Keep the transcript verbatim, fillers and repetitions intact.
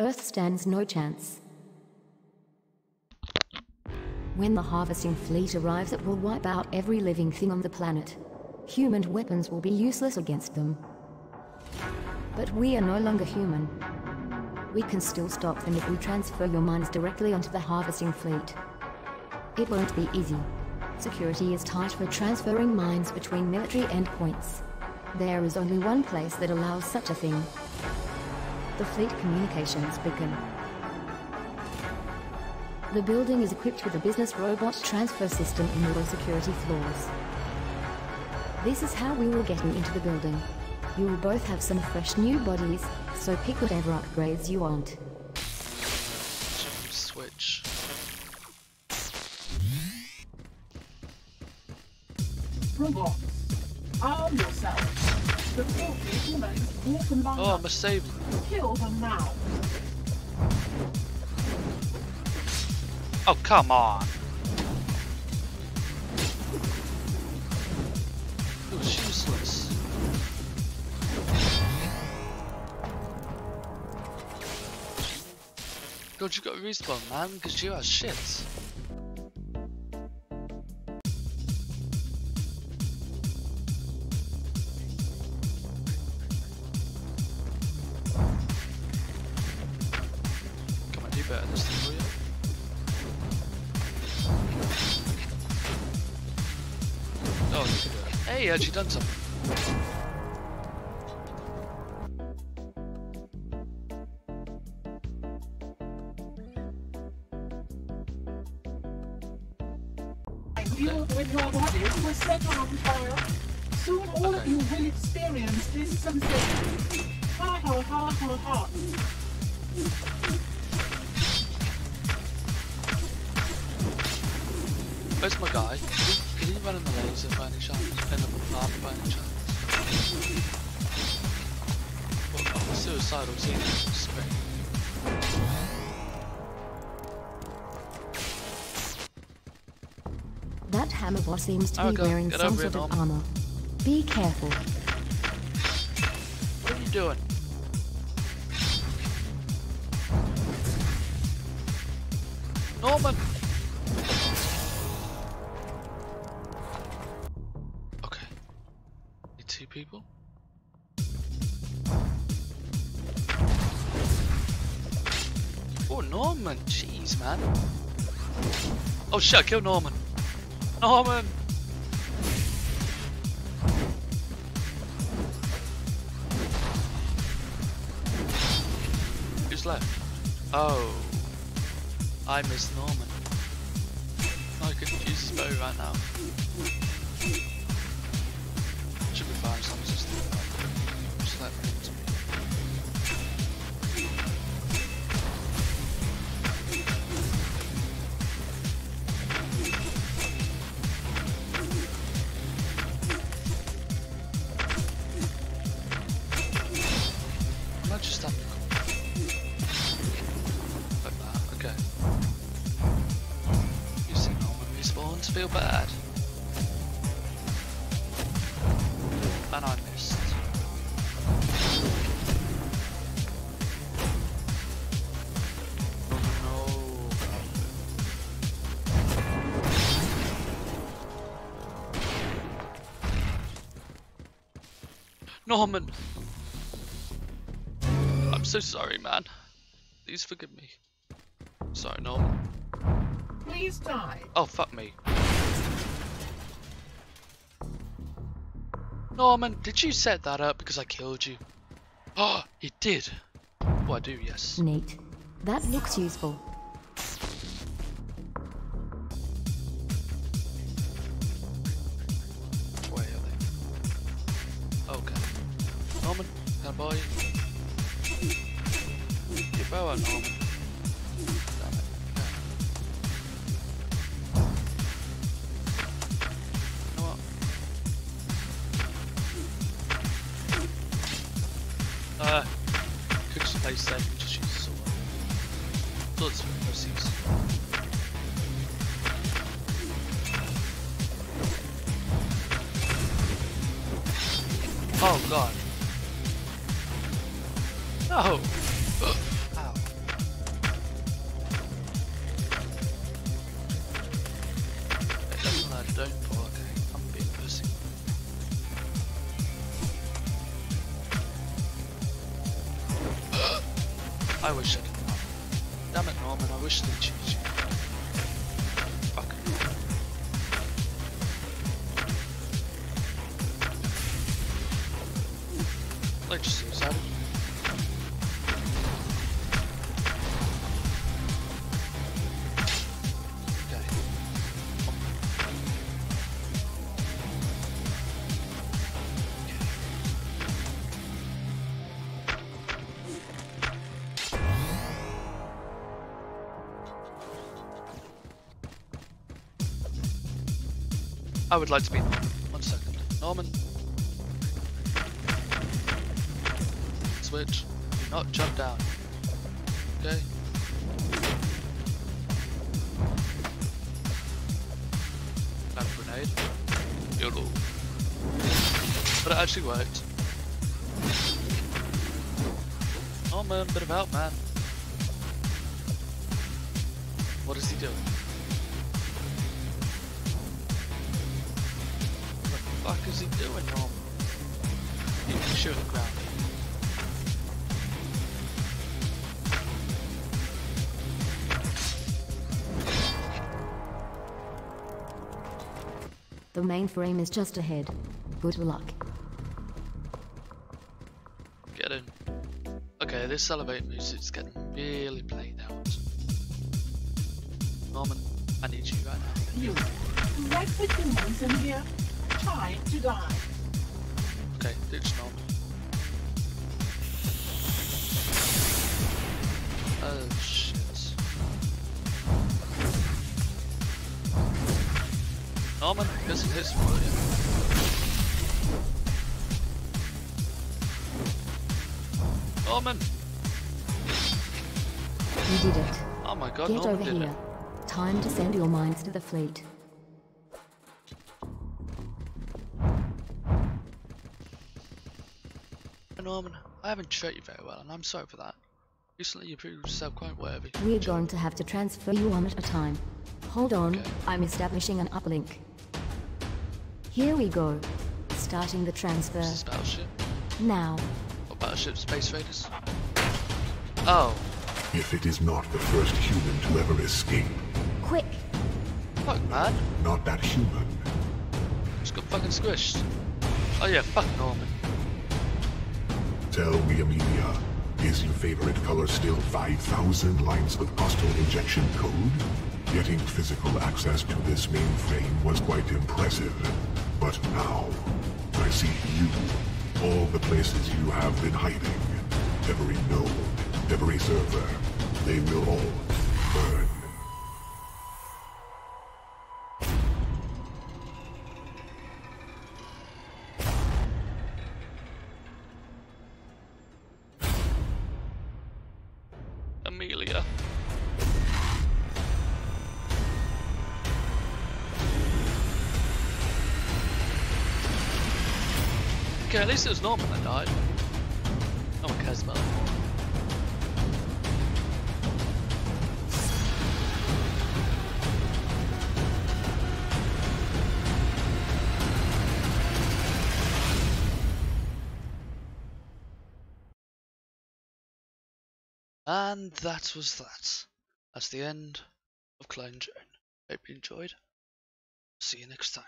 Earth stands no chance. When the harvesting fleet arrives, it will wipe out every living thing on the planet. Human weapons will be useless against them. But we are no longer human. We can still stop them if we transfer your minds directly onto the harvesting fleet. It won't be easy. Security is tight for transferring minds between military endpoints. There is only one place that allows such a thing. The fleet communications beacon. The building is equipped with a business robot transfer system in all security floors. This is how we will get you into the building. You will both have some fresh new bodies, so pick whatever upgrades you want. Switch. Robots, arm yourselves. The filthy humans will combine. Oh, I'm a save. Kill them now. Oh, come on. It was useless. God, you got a respawn, man, because you are shit. Hey, actually done something. You with your body were set on fire. Soon all okay. of you will experience this sensation. Ha ha ha ha ha. Where's my guy? Can you run in the laser by any chance? And up the path by any chance? Well, I'm suicidal, see? That hammer boss seems to oh, be God. wearing Get some sort of arm. armor. Be careful. What are you doing? Norman! People? Oh, Norman! Jeez, man! Oh shit, kill Norman! Norman! Who's left? Oh, I miss Norman. I could use his bow right now. Should be fine, so I'm just just let me into me. Can I just have a like that, okay. You see Norman respawns, feel bad. And I missed. Oh no. Norman! I'm so sorry, man. Please forgive me. Sorry, Norman. Please die. Oh, fuck me. Norman, did you set that up because I killed you? Oh, it did. Well, I do, yes. Neat. That looks useful. Where are they? Okay. Norman, can I buy you? Your bow out, Norman. Damn it. Uh, cooks the place then, just use the sword. Blood's from proceeds. Oh god. No! Ow. I wish I didn't have it. Damn it, Norman, I wish they'd choose you. Fuck. Like, just suicided. I would like to be Norman. One second. Norman. Switch. Do not jump down. Okay. That grenade. YOLO. But it actually worked. Norman, bit of help, man. What is he doing? What the fuck is he doing, Norm? You can shoot the ground. The mainframe is just ahead. Good luck. Get in. Okay, this elevator music's getting really played out. Norman, I need you right now. You, like the humans in here? Time to die. Okay, it's not. Oh shit. Norman, this is his fault. Norman! You did it. Oh my god, Norman did it. Get over here. Time to send your minds to the fleet. Norman, I haven't treated you very well, and I'm sorry for that. Recently, you proved yourself quite worthy. We're going to have to transfer you one at a time. Hold on, okay. I'm establishing an uplink. Here we go. Starting the transfer. Is this battleship? Now. What battleship, Space Raiders? Oh. If it is not the first human to ever escape. Quick. Fuck, man. Not that human. Just got fucking squished. Oh yeah, fuck Norman. Tell me, Amelia, is your favorite color still five thousand lines of hostile injection code? Getting physical access to this mainframe was quite impressive. But now, I see you. All the places you have been hiding. Every node, every server. They will all burn. Amelia. Okay, at least it was Norman that died. No one cares about that. And that was that. That's the end of Clone Zone. Hope you enjoyed. See you next time.